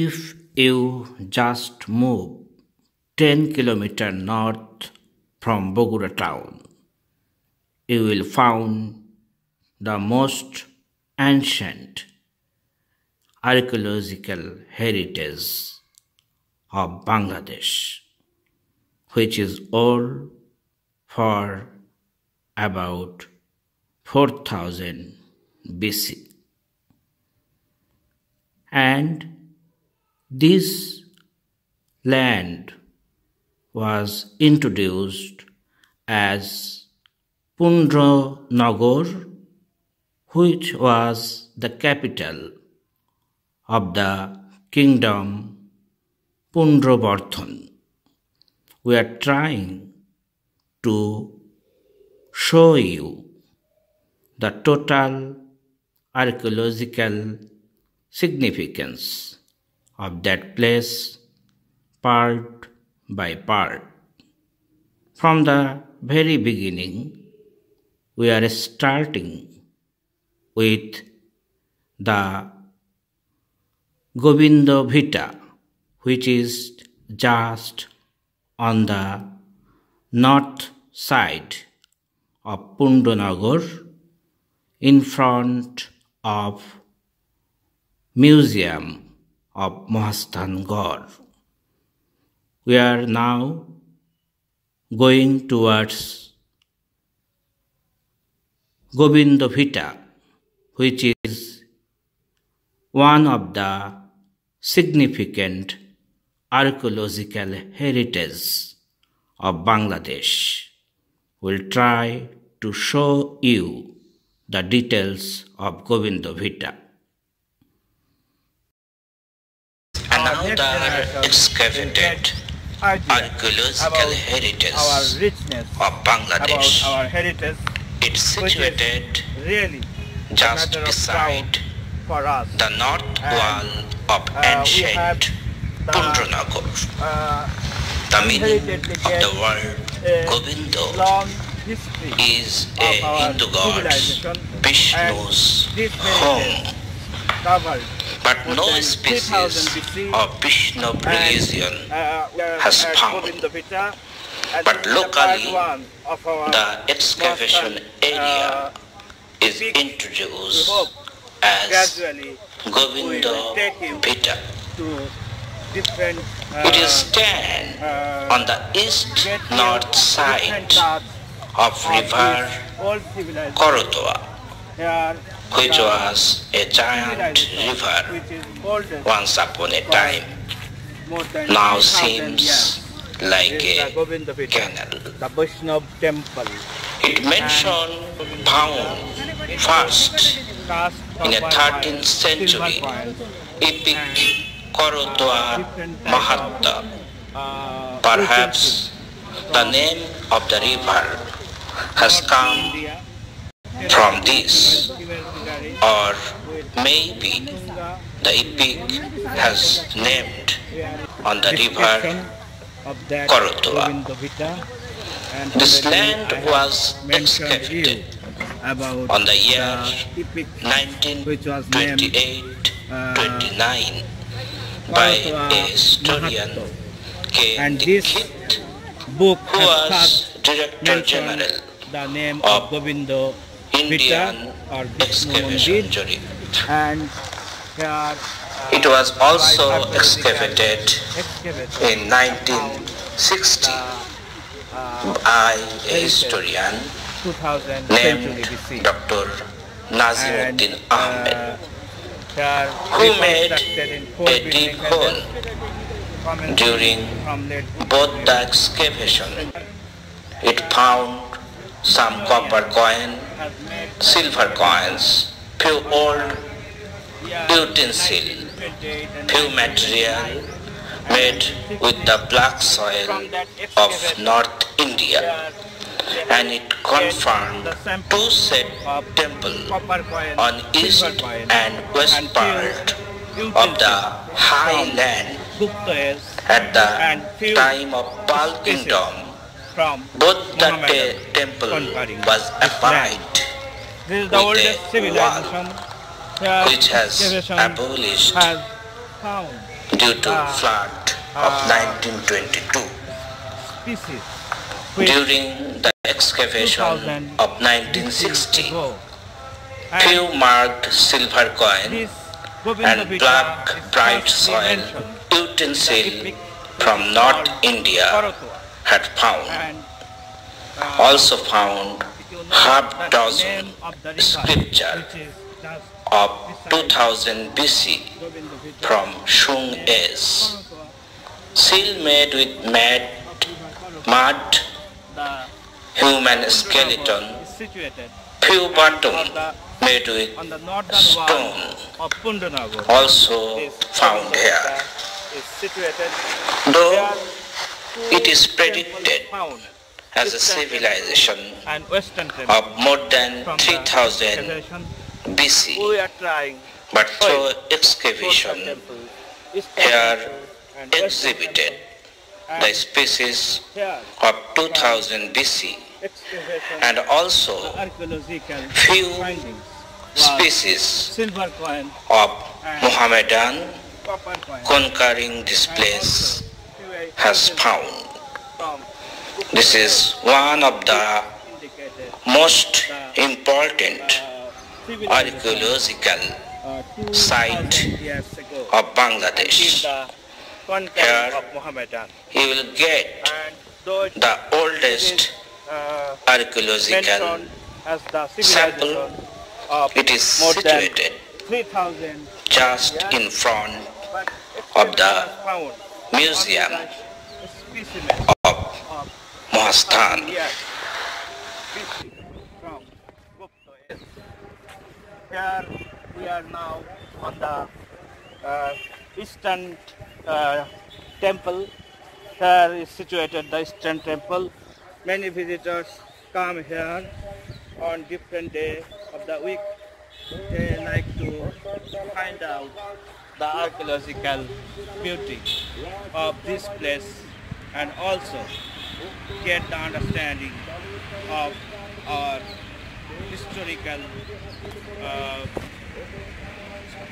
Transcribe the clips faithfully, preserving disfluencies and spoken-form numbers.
If you just move ten kilometers north from Bogura town, you will find the most ancient archaeological heritage of Bangladesh, which is all for about four thousand B C. And this land was introduced as Pundravardhana, which was the capital of the kingdom Pundravardhana. We are trying to show you the total archaeological significance of that place, part by part. From the very beginning, we are starting with the Govinda Bhita, which is just on the north side of Pundravardhana, in front of Museum of Mahasthangarh. We are now going towards Govinda Bhita, which is one of the significant archaeological heritage of Bangladesh. We'll try to show you the details of Govinda Bhita. Now the excavated archaeological heritage of Bangladesh. It's situated really just beside the north wall of ancient Pundravardhana. The meaning of the word Govinda is a Hindu god Vishnu's home. But no species of Vishnu religion has found. But locally, the excavation area is introduced as Govinda Bhita. It is stands on the east-north side of river Korotwa, which was a giant river once upon a time, now seems like a canal. It mentioned found first in a thirteenth century epic Karatoya Mahatmya. Perhaps the name of the river has come from this, or maybe the epic has named on the river Korotwa. This land was excavated on the year nineteen twenty-eight twenty-nine by a historian K. Dikshit, who was Director General of Indian excavation jury. It was also excavated in nineteen sixty by a historian named Doctor Nazimuddin Ahmed, who made a deep hole during both the excavation. It found some copper coin, silver coins, few old utensils, few material made with the black soil of North India, and it confirmed two set temples on east and west part of the highland at the time of Pal kingdom. Both the te temple was applied with a wall, which has abolished due to flood of nineteen twenty-two. During the excavation of nineteen sixty, few marked silver coin and black bright soil utensil from North India had found. Also found half dozen scripture of two thousand B C from Shung age, seal made with mad, mud, human skeleton, few bottom made with stone, also found here. Though it is predicted as a civilization of more than three thousand B C, but through excavation here exhibited the species of two thousand B C and also few species of Mohamedan conquering this place has found. This is one of the most important archaeological site of Bangladesh. Here you will get the oldest archaeological sample. It is situated just in front of the museum of Mahasthangarh. Here we are now on the uh, eastern uh, temple. Here is situated the eastern temple. Many visitors come here on different days of the week. They like to find out the archaeological beauty of this place and also get the understanding of our historical uh,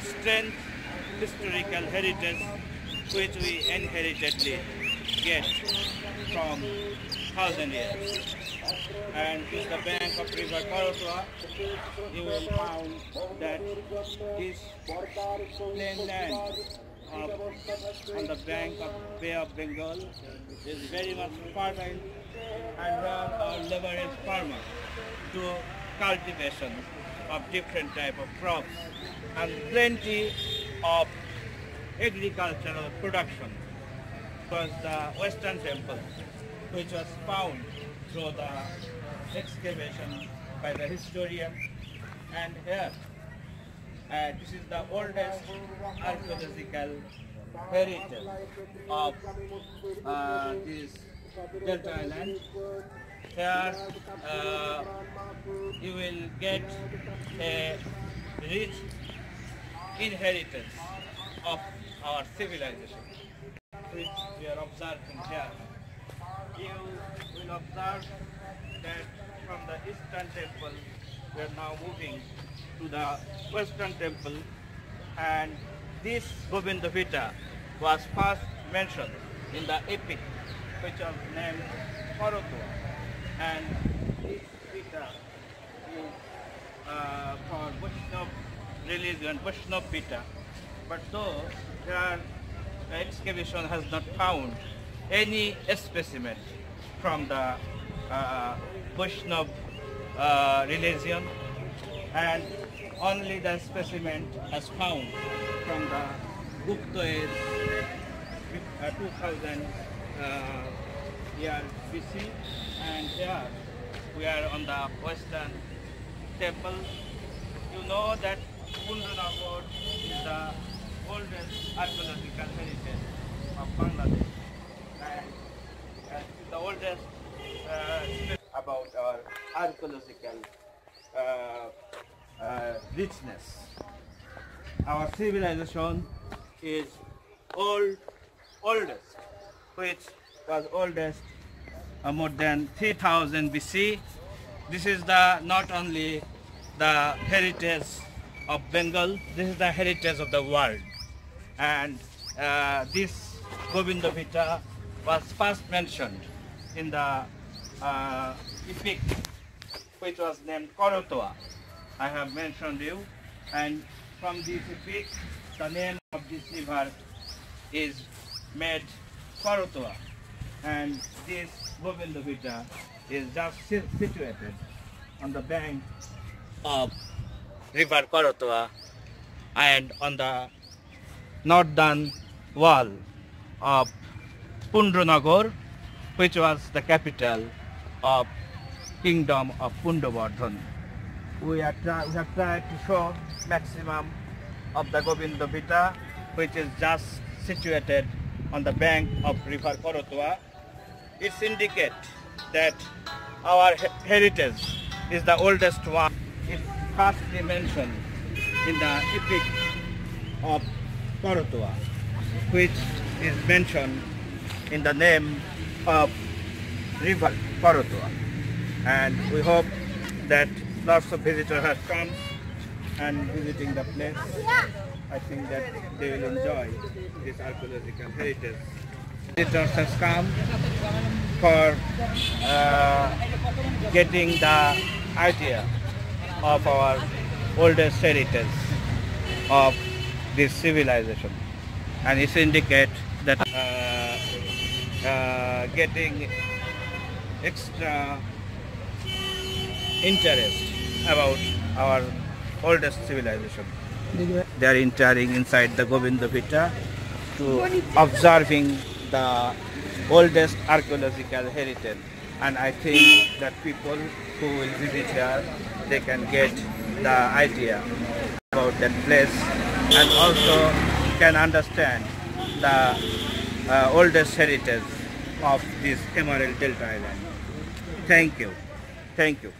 strength, historical heritage which we inheritedly get from thousand years. And in the bank of river Korotwa, you will find that this plain land of, on the bank of Bay of Bengal is very much fertile, and where our leverage farmers do cultivation of different type of crops and plenty of agricultural production, because the Western temple, which was found through the excavation by the historian, and here uh, this is the oldest archaeological heritage of uh, this delta island. Here uh, you will get a rich inheritance of our civilization, which we are observing here. You will observe that from the eastern temple we are now moving to the western temple, and this Govinda Bhita was first mentioned in the epic which was named Korotwa, and this Bhita is uh, for Vaishnava religion, Vaishnava Bhita. But though their excavation has not found any specimen from the uh, Vaishnava uh, religion, and only the specimen as found from the Gupta age, uh, two thousand uh, year B C. And here we are on the Western temple. You know that Pundravardhana is the oldest archaeological heritage of Bangladesh, the oldest uh, about our archaeological uh, uh, richness. Our civilization is old, oldest, which was oldest uh, more than three thousand B C. This is the not only the heritage of Bengal, this is the heritage of the world, and uh, this Govinda Bhita was first mentioned in the uh, epic which was named Korotwa. I have mentioned you, and from this epic the name of this river is made Korotwa, and this Govinda Bhita is just situated on the bank of river Korotwa and on the northern wall of Pundravardhana, which was the capital of Kingdom of Pundravardhana. We, we have tried to show maximum of the Govinda Bhita, which is just situated on the bank of river Korotwa. It indicates that our heritage is the oldest one. It's firstly mentioned in the epic of Korotwa, which is mentioned in the name of river Korotwa. And we hope that lots of visitors have come and visiting the place. I think that they will enjoy this archaeological heritage. Visitors have come for uh, getting the idea of our oldest heritage of this civilization, and it indicates that uh, uh, getting extra interest about our oldest civilization. They are entering inside the Govinda Bhita to observing the oldest archaeological heritage, and I think that people who will visit here, they can get the idea about that place and also can understand the uh, oldest heritage of this Emerald Delta Island. Thank you. Thank you.